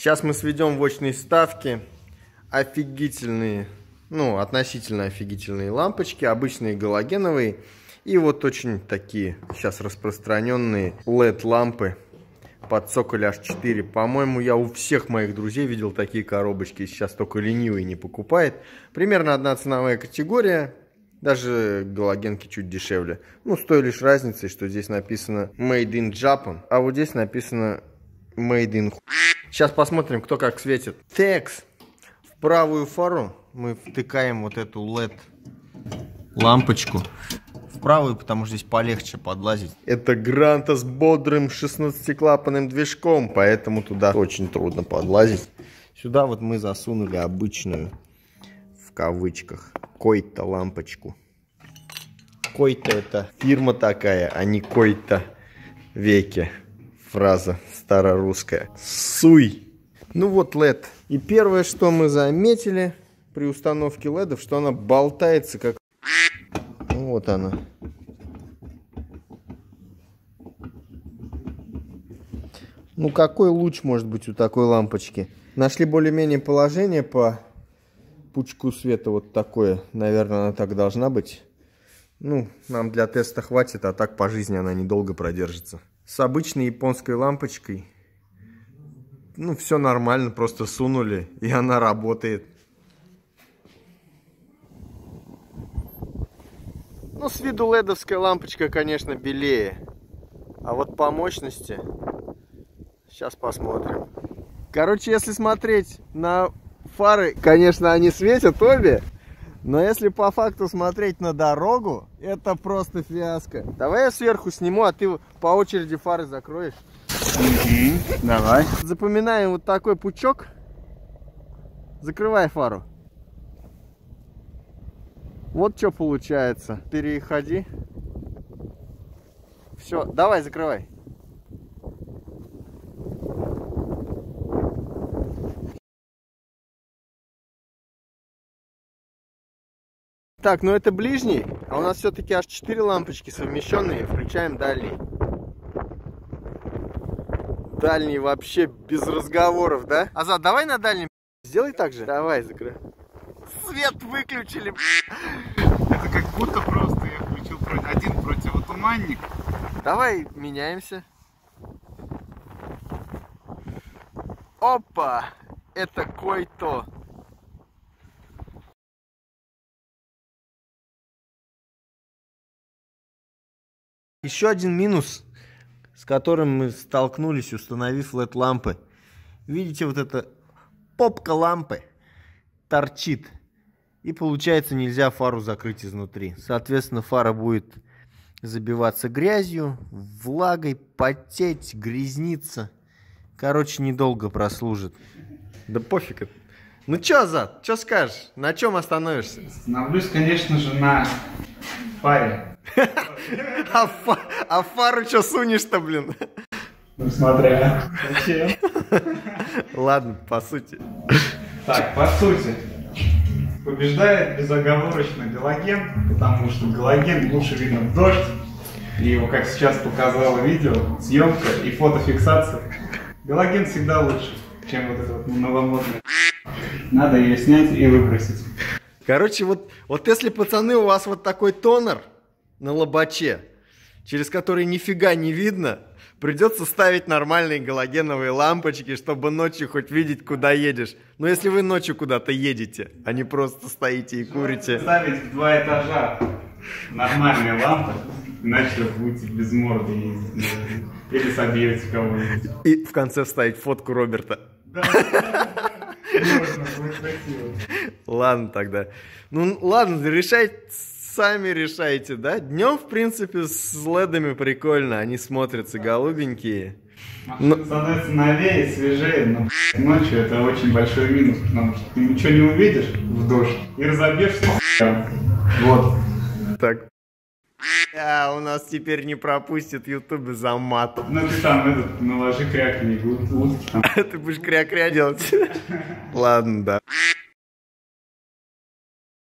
Сейчас мы сведем вочные ставки. Офигительные, ну, относительно офигительные лампочки, обычные галогеновые. И вот очень такие сейчас распространенные LED-лампы под цоколь H4. По-моему, я у всех моих друзей видел такие коробочки. Сейчас только ленивый не покупает. Примерно одна ценовая категория. Даже галогенки чуть дешевле. Ну, с той лишь разницей, что здесь написано Made in Japan, а вот здесь написано Made in... Сейчас посмотрим, кто как светит. Текс. В правую фару мы втыкаем вот эту LED-лампочку. В правую, потому что здесь полегче подлазить. Это Гранта с бодрым 16-клапанным движком, поэтому туда очень трудно подлазить. Сюда вот мы засунули обычную, в кавычках, Който лампочку. Който — это фирма такая, а не Който веки. Фраза старорусская. Суй! Ну вот LED. И первое, что мы заметили при установке LED-ов, что она болтается как... Вот она. Ну какой луч может быть у такой лампочки? Нашли более-менее положение по... пучку света вот такое, наверное, она так должна быть. Ну, нам для теста хватит, а так по жизни она недолго продержится. С обычной японской лампочкой, ну, все нормально, просто сунули, и она работает. Ну, с виду ледовская лампочка, конечно, белее. А вот по мощности, сейчас посмотрим. Короче, если смотреть на... фары, конечно, они светят обе, но если по факту смотреть на дорогу, это просто фиаско. Давай я сверху сниму, а ты по очереди фары закроешь. Давай. Запоминаем вот такой пучок. Закрывай фару. Вот что получается. Переходи. Все, давай, закрывай. Так, ну это ближний, а у нас все-таки аж 4 лампочки совмещенные, включаем дальний. Дальний вообще без разговоров, да? Азат, давай на дальний, сделай так же. Давай, закрой. Свет выключили, это как будто просто я включил один противотуманник. Давай меняемся. Опа, это Който. Еще один минус, с которым мы столкнулись, установив LED-лампы. Видите, вот эта попка лампы торчит. И получается, нельзя фару закрыть изнутри. Соответственно, фара будет забиваться грязью, влагой, потеть, грязниться. Короче, недолго прослужит. Да пофиг. Ну чё, Азат, чё скажешь? На чем остановишься? Остановлюсь, конечно же, на фаре. А фару что сунешь-то, блин? Ну, смотря. Зачем? Ладно, по сути. Так, по сути. Побеждает безоговорочно галоген, потому что галоген лучше видно в дождь. И его, как сейчас показало видео, съемка и фотофиксация. Галоген всегда лучше, чем вот это вот новомодное. Надо ее снять и выбросить. Короче, вот если, пацаны, у вас вот такой тонер на лобаче, через который нифига не видно, придется ставить нормальные галогеновые лампочки, чтобы ночью хоть видеть, куда едешь. Но если вы ночью куда-то едете, а не просто стоите и курите. Ставить в 2 этажа нормальные лампы, иначе будете без морды ездить. Или собьете кого-нибудь. И в конце вставить фотку Роберта. Ладно тогда. Ну ладно, сами решайте, да? Днем, в принципе, с ледами прикольно, они смотрятся голубенькие. Машина становится новее, свежее, но ночью это очень большой минус, потому что ты ничего не увидишь в дождь и разобьешься. Вот. Так. А, у нас теперь не пропустит ютубе за мат. Ну ты там этот, наложи крякни, утки там. Ты будешь кря-кря делать. Ладно, да.